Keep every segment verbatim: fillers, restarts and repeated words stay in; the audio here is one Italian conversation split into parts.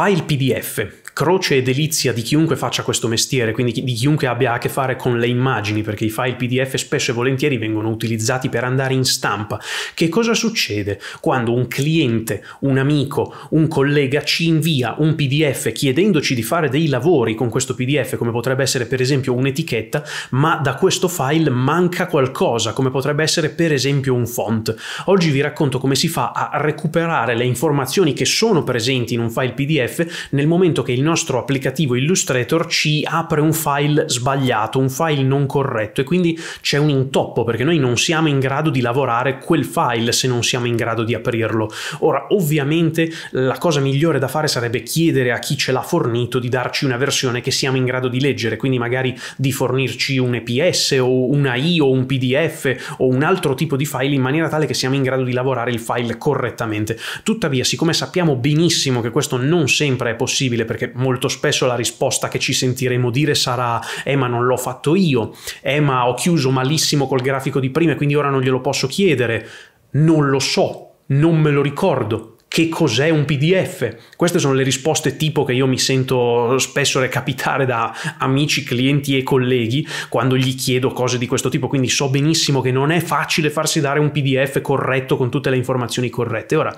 File P D F, croce e delizia di chiunque faccia questo mestiere, quindi di chiunque abbia a che fare con le immagini, perché i file P D F spesso e volentieri vengono utilizzati per andare in stampa. Che cosa succede quando un cliente, un amico, un collega ci invia un P D F chiedendoci di fare dei lavori con questo P D F, come potrebbe essere per esempio un'etichetta, ma da questo file manca qualcosa, come potrebbe essere per esempio un font? Oggi vi racconto come si fa a recuperare le informazioni che sono presenti in un file P D F nel momento che il nostro applicativo Illustrator ci apre un file sbagliato, un file non corretto, e quindi c'è un intoppo perché noi non siamo in grado di lavorare quel file se non siamo in grado di aprirlo. Ora, ovviamente la cosa migliore da fare sarebbe chiedere a chi ce l'ha fornito di darci una versione che siamo in grado di leggere, quindi magari di fornirci un E P S o un A I o un P D F o un altro tipo di file in maniera tale che siamo in grado di lavorare il file correttamente. Tuttavia, siccome sappiamo benissimo che questo non sempre è possibile, perché molto spesso la risposta che ci sentiremo dire sarà «Eh, ma non l'ho fatto io», «Eh, ma ho chiuso malissimo col grafico di prima e quindi ora non glielo posso chiedere», «Non lo so», «Non me lo ricordo», «Che cos'è un P D F?». Queste sono le risposte tipo che io mi sento spesso recapitare da amici, clienti e colleghi quando gli chiedo cose di questo tipo, quindi so benissimo che non è facile farsi dare un P D F corretto con tutte le informazioni corrette. Ora,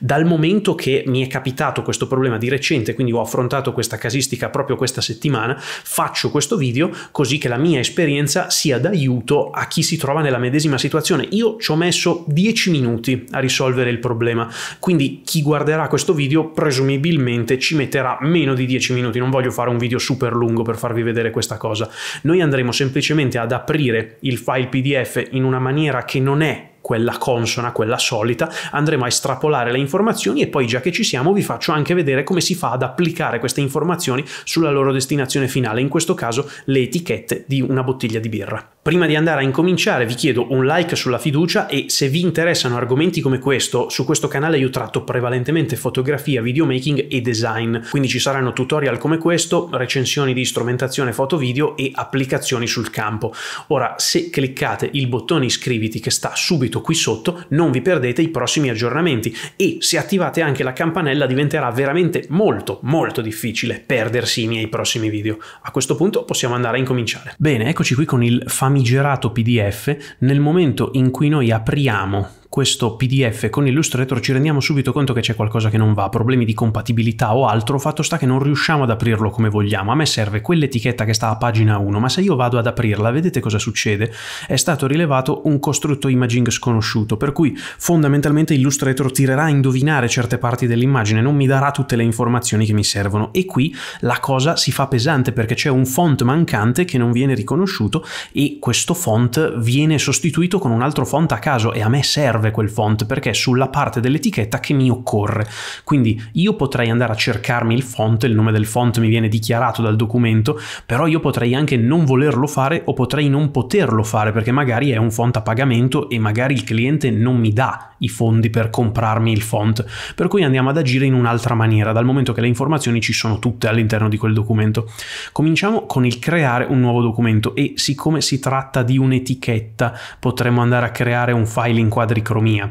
dal momento che mi è capitato questo problema di recente, quindi ho affrontato questa casistica proprio questa settimana, faccio questo video così che la mia esperienza sia d'aiuto a chi si trova nella medesima situazione. Io ci ho messo dieci minuti a risolvere il problema, quindi chi guarderà questo video presumibilmente ci metterà meno di dieci minuti. Non voglio fare un video super lungo per farvi vedere questa cosa. Noi andremo semplicemente ad aprire il file P D F in una maniera che non è quella consona, quella solita, andremo a estrapolare le informazioni e poi, già che ci siamo, vi faccio anche vedere come si fa ad applicare queste informazioni sulla loro destinazione finale, in questo caso le etichette di una bottiglia di birra. Prima di andare a incominciare vi chiedo un like sulla fiducia, e se vi interessano argomenti come questo, su questo canale io tratto prevalentemente fotografia, videomaking e design, quindi ci saranno tutorial come questo, recensioni di strumentazione foto video e applicazioni sul campo. Ora, se cliccate il bottone iscriviti che sta subito qui sotto, non vi perdete i prossimi aggiornamenti, e se attivate anche la campanella diventerà veramente molto molto difficile perdersi i miei prossimi video. A questo punto possiamo andare a incominciare. Bene, eccoci qui con il famigerato P D F. Nel momento in cui noi apriamo questo P D F con Illustrator ci rendiamo subito conto che c'è qualcosa che non va, problemi di compatibilità o altro, fatto sta che non riusciamo ad aprirlo come vogliamo. A me serve quell'etichetta che sta a pagina uno, ma se io vado ad aprirla, vedete cosa succede? È stato rilevato un costrutto imaging sconosciuto, per cui fondamentalmente Illustrator tirerà a indovinare certe parti dell'immagine, non mi darà tutte le informazioni che mi servono, e qui la cosa si fa pesante perché c'è un font mancante che non viene riconosciuto, e questo font viene sostituito con un altro font a caso, e a me serve quel font perché è sulla parte dell'etichetta che mi occorre. Quindi io potrei andare a cercarmi il font, il nome del font mi viene dichiarato dal documento, però io potrei anche non volerlo fare o potrei non poterlo fare perché magari è un font a pagamento e magari il cliente non mi dà i fondi per comprarmi il font, per cui andiamo ad agire in un'altra maniera dal momento che le informazioni ci sono tutte all'interno di quel documento. Cominciamo con il creare un nuovo documento, e siccome si tratta di un'etichetta potremmo andare a creare un file in quadricromia.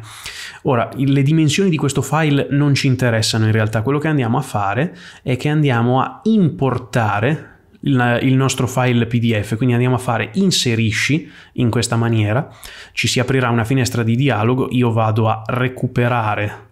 Ora, le dimensioni di questo file non ci interessano in realtà, quello che andiamo a fare è che andiamo a importare il nostro file P D F, quindi andiamo a fare inserisci in questa maniera, ci si aprirà una finestra di dialogo, io vado a recuperare,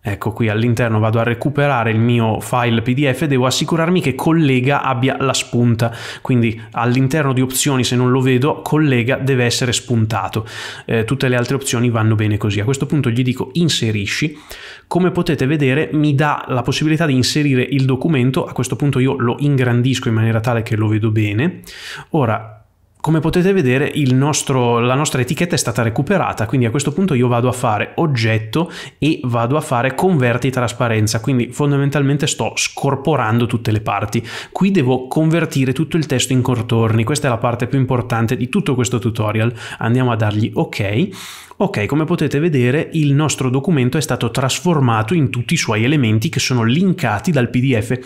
ecco qui all'interno vado a recuperare il mio file P D F, devo assicurarmi che collega abbia la spunta, quindi all'interno di opzioni, se non lo vedo, collega deve essere spuntato, eh, tutte le altre opzioni vanno bene così. A questo punto gli dico inserisci, come potete vedere mi dà la possibilità di inserire il documento, a questo punto io lo ingrandisco in maniera tale che lo vedo bene. Ora, come potete vedere il nostro, la nostra etichetta è stata recuperata, quindi a questo punto io vado a fare oggetto e vado a fare converti trasparenza, quindi fondamentalmente sto scorporando tutte le parti. Qui devo convertire tutto il testo in contorni, questa è la parte più importante di tutto questo tutorial, andiamo a dargli ok. Ok, come potete vedere il nostro documento è stato trasformato in tutti i suoi elementi che sono linkati dal P D F.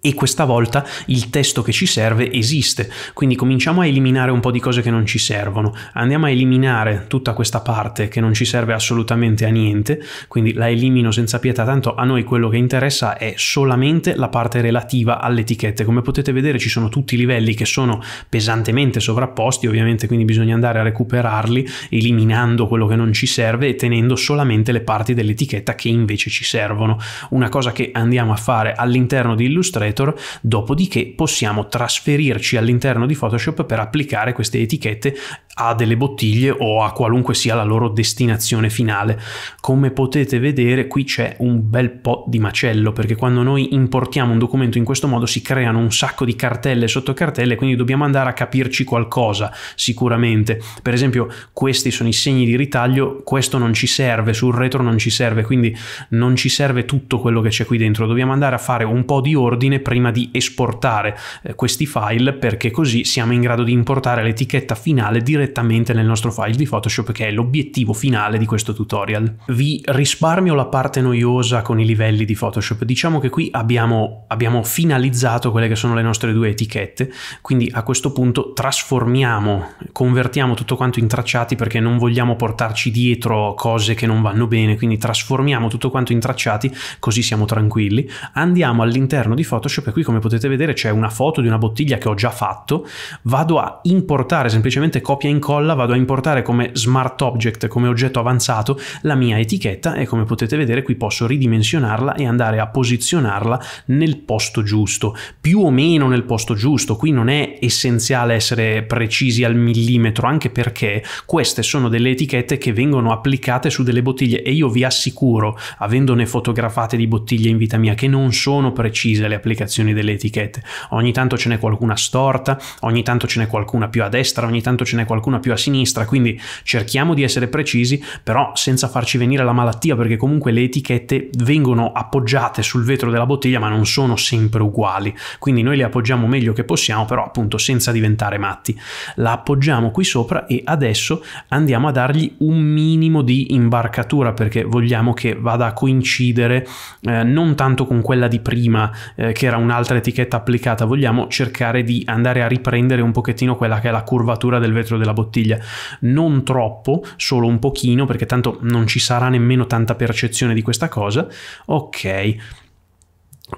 e questa volta il testo che ci serve esiste. Quindi cominciamo a eliminare un po' di cose che non ci servono, andiamo a eliminare tutta questa parte che non ci serve assolutamente a niente, quindi la elimino senza pietà, tanto a noi quello che interessa è solamente la parte relativa alle etichette. Come potete vedere ci sono tutti i livelli che sono pesantemente sovrapposti, ovviamente, quindi bisogna andare a recuperarli eliminando quello che non ci serve e tenendo solamente le parti dell'etichetta che invece ci servono. Una cosa che andiamo a fare all'interno di Illustrator, dopodiché possiamo trasferirci all'interno di Photoshop per applicare queste etichette a delle bottiglie o a qualunque sia la loro destinazione finale. Come potete vedere qui c'è un bel po' di macello, perché quando noi importiamo un documento in questo modo si creano un sacco di cartelle sotto cartelle, quindi dobbiamo andare a capirci qualcosa sicuramente. Per esempio questi sono i segni di ritaglio, questo non ci serve, sul retro non ci serve, quindi non ci serve tutto quello che c'è qui dentro. Dobbiamo andare a fare un po' di ordine prima di esportare eh, questi file, perché così siamo in grado di importare l'etichetta finale direttamente direttamente nel nostro file di Photoshop, che è l'obiettivo finale di questo tutorial. Vi risparmio la parte noiosa con i livelli di Photoshop. Diciamo che qui abbiamo, abbiamo finalizzato quelle che sono le nostre due etichette, quindi a questo punto trasformiamo, convertiamo tutto quanto in tracciati, perché non vogliamo portarci dietro cose che non vanno bene, quindi trasformiamo tutto quanto in tracciati, così siamo tranquilli. Andiamo all'interno di Photoshop e qui, come potete vedere, c'è una foto di una bottiglia che ho già fatto. Vado a importare, semplicemente copia incolla, vado a importare come smart object, come oggetto avanzato, la mia etichetta e, come potete vedere, qui posso ridimensionarla e andare a posizionarla nel posto giusto, più o meno nel posto giusto. Qui non è essenziale essere precisi al millimetro, anche perché queste sono delle etichette che vengono applicate su delle bottiglie e io vi assicuro, avendone fotografate di bottiglie in vita mia, che non sono precise le applicazioni delle etichette. Ogni tanto ce n'è qualcuna storta, ogni tanto ce n'è qualcuna più a destra, ogni tanto ce n'è qualcuna qualcuna più a sinistra, quindi cerchiamo di essere precisi, però senza farci venire la malattia, perché comunque le etichette vengono appoggiate sul vetro della bottiglia ma non sono sempre uguali, quindi noi le appoggiamo meglio che possiamo, però appunto senza diventare matti. La appoggiamo qui sopra e adesso andiamo a dargli un minimo di imbarcatura, perché vogliamo che vada a coincidere eh, non tanto con quella di prima eh, che era un'altra etichetta applicata, vogliamo cercare di andare a riprendere un pochettino quella che è la curvatura del vetro della bottiglia, non troppo, solo un pochino, perché tanto non ci sarà nemmeno tanta percezione di questa cosa. Ok,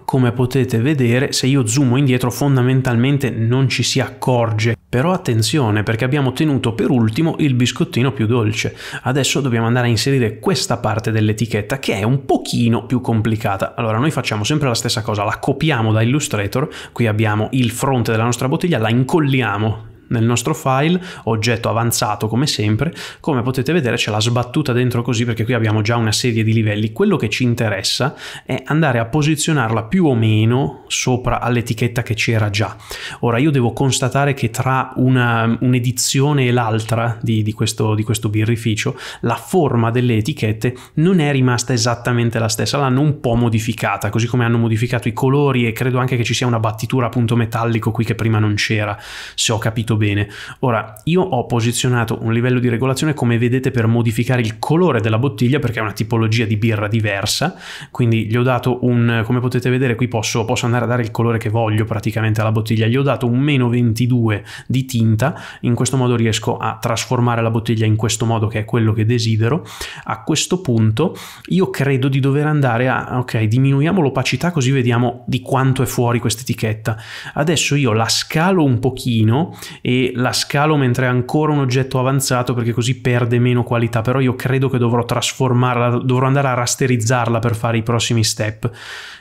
come potete vedere, se io zoomo indietro fondamentalmente non ci si accorge. Però attenzione, perché abbiamo tenuto per ultimo il biscottino più dolce. Adesso dobbiamo andare a inserire questa parte dell'etichetta, che è un pochino più complicata. Allora, noi facciamo sempre la stessa cosa, la copiamo da Illustrator, qui abbiamo il fronte della nostra bottiglia, la incolliamo nel nostro file, oggetto avanzato come sempre. Come potete vedere c'è la sbattuta dentro così, perché qui abbiamo già una serie di livelli. Quello che ci interessa è andare a posizionarla più o meno sopra all'etichetta che c'era già. Ora io devo constatare che tra un'edizione un e l'altra di, di, questo, di questo birrificio la forma delle etichette non è rimasta esattamente la stessa, l'hanno un po' modificata, così come hanno modificato i colori e credo anche che ci sia una battitura appunto metallico qui che prima non c'era, se ho capito bene. Bene. Ora io ho posizionato un livello di regolazione, come vedete, per modificare il colore della bottiglia, perché è una tipologia di birra diversa, quindi gli ho dato un, come potete vedere qui posso, posso andare a dare il colore che voglio praticamente alla bottiglia, gli ho dato un meno ventidue di tinta, in questo modo riesco a trasformare la bottiglia in questo modo, che è quello che desidero. A questo punto io credo di dover andare a, ok, diminuiamo l'opacità così vediamo di quanto è fuori questa etichetta. Adesso io la scalo un pochino e E la scalo mentre è ancora un oggetto avanzato, perché così perde meno qualità, però io credo che dovrò trasformarla, dovrò andare a rasterizzarla per fare i prossimi step.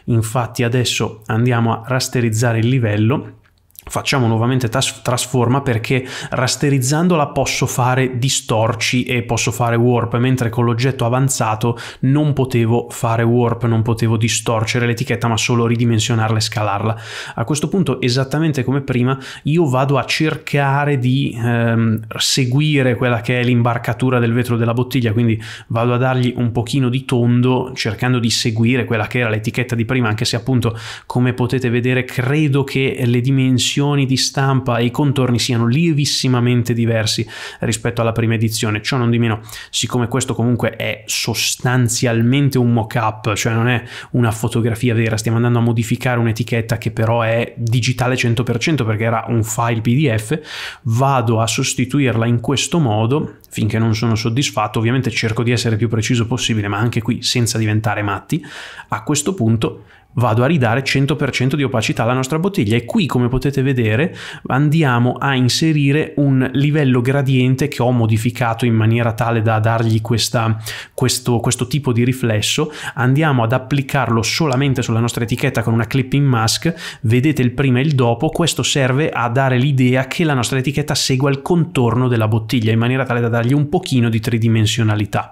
Infatti adesso andiamo a rasterizzare il livello, facciamo nuovamente trasforma, perché rasterizzandola posso fare distorci e posso fare warp, mentre con l'oggetto avanzato non potevo fare warp, non potevo distorcere l'etichetta ma solo ridimensionarla e scalarla. A questo punto, esattamente come prima, io vado a cercare di ehm, seguire quella che è l'imbarcatura del vetro della bottiglia, quindi vado a dargli un pochino di tondo cercando di seguire quella che era l'etichetta di prima, anche se appunto, come potete vedere, credo che le dimensioni dimensioni di stampa e i contorni siano lievissimamente diversi rispetto alla prima edizione. Ciò non di meno, siccome questo comunque è sostanzialmente un mock-up, cioè non è una fotografia vera, stiamo andando a modificare un'etichetta che però è digitale cento per cento perché era un file P D F, vado a sostituirla in questo modo finché non sono soddisfatto. Ovviamente cerco di essere più preciso possibile, ma anche qui senza diventare matti. A questo punto vado a ridare cento per cento di opacità alla nostra bottiglia e qui, come potete vedere, andiamo a inserire un livello gradiente che ho modificato in maniera tale da dargli questa, questo, questo tipo di riflesso. Andiamo ad applicarlo solamente sulla nostra etichetta con una clipping mask, vedete il prima e il dopo. Questo serve a dare l'idea che la nostra etichetta segua il contorno della bottiglia in maniera tale da dargli un pochino di tridimensionalità.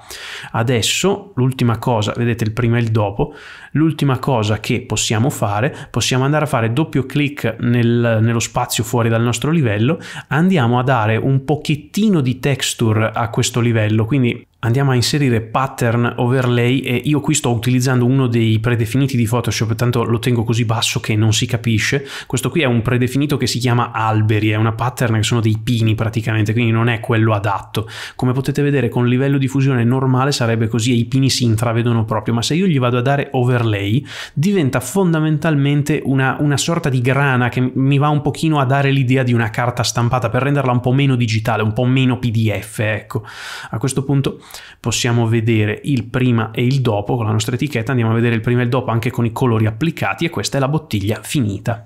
Adesso l'ultima cosa, vedete il prima e il dopo, l'ultima cosa che Che possiamo fare, possiamo andare a fare doppio clic nel, nello spazio fuori dal nostro livello, andiamo a dare un pochettino di texture a questo livello, quindi andiamo a inserire pattern overlay e io qui sto utilizzando uno dei predefiniti di Photoshop, tanto lo tengo così basso che non si capisce. Questo qui è un predefinito che si chiama alberi, è una pattern che sono dei pini praticamente, quindi non è quello adatto. Come potete vedere con livello di fusione normale sarebbe così e i pini si intravedono proprio, ma se io gli vado a dare overlay diventa fondamentalmente una, una sorta di grana che mi va un pochino a dare l'idea di una carta stampata per renderla un po' meno digitale, un po' meno P D F, ecco. A questo punto possiamo vedere il prima e il dopo con la nostra etichetta, andiamo a vedere il prima e il dopo anche con i colori applicati e questa è la bottiglia finita.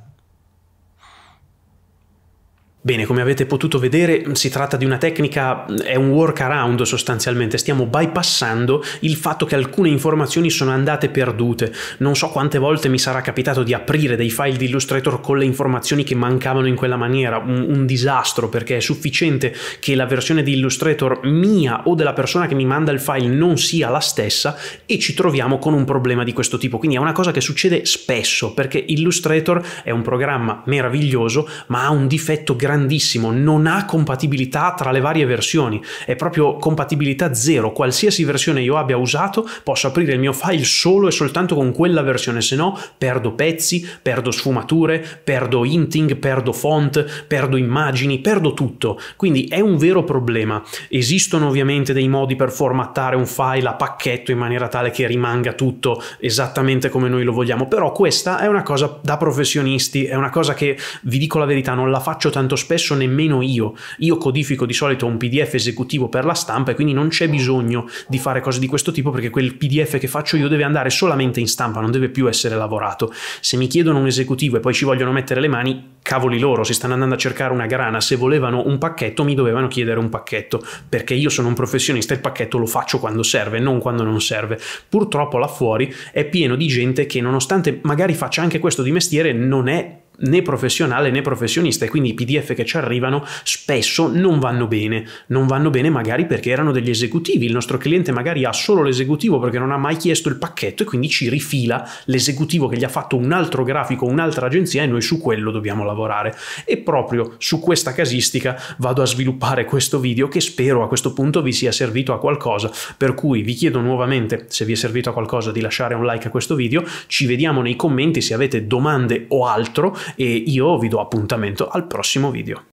Bene, come avete potuto vedere si tratta di una tecnica, è un workaround sostanzialmente, stiamo bypassando il fatto che alcune informazioni sono andate perdute. Non so quante volte mi sarà capitato di aprire dei file di Illustrator con le informazioni che mancavano in quella maniera, un, un disastro, perché è sufficiente che la versione di Illustrator mia o della persona che mi manda il file non sia la stessa e ci troviamo con un problema di questo tipo. Quindi è una cosa che succede spesso, perché Illustrator è un programma meraviglioso ma ha un difetto grande grandissimo, non ha compatibilità tra le varie versioni, è proprio compatibilità zero. Qualsiasi versione io abbia usato posso aprire il mio file solo e soltanto con quella versione, se no perdo pezzi, perdo sfumature, perdo hinting, perdo font, perdo immagini, perdo tutto, quindi è un vero problema. Esistono ovviamente dei modi per formattare un file a pacchetto in maniera tale che rimanga tutto esattamente come noi lo vogliamo, però questa è una cosa da professionisti, è una cosa che, vi dico la verità, non la faccio tanto spesso nemmeno io. Io codifico di solito un P D F esecutivo per la stampa e quindi non c'è bisogno di fare cose di questo tipo, perché quel P D F che faccio io deve andare solamente in stampa, non deve più essere lavorato. Se mi chiedono un esecutivo e poi ci vogliono mettere le mani, cavoli loro, si stanno andando a cercare una grana. Se volevano un pacchetto mi dovevano chiedere un pacchetto, perché io sono un professionista e il pacchetto lo faccio quando serve, non quando non serve. Purtroppo là fuori è pieno di gente che, nonostante magari faccia anche questo di mestiere, non è né professionale né professionista e quindi i P D F che ci arrivano spesso non vanno bene, non vanno bene magari perché erano degli esecutivi, il nostro cliente magari ha solo l'esecutivo perché non ha mai chiesto il pacchetto e quindi ci rifila l'esecutivo che gli ha fatto un altro grafico, un'altra agenzia, e noi su quello dobbiamo lavorare. E proprio su questa casistica vado a sviluppare questo video, che spero a questo punto vi sia servito a qualcosa, per cui vi chiedo nuovamente, se vi è servito a qualcosa, di lasciare un like a questo video, ci vediamo nei commenti se avete domande o altro e io vi do appuntamento al prossimo video.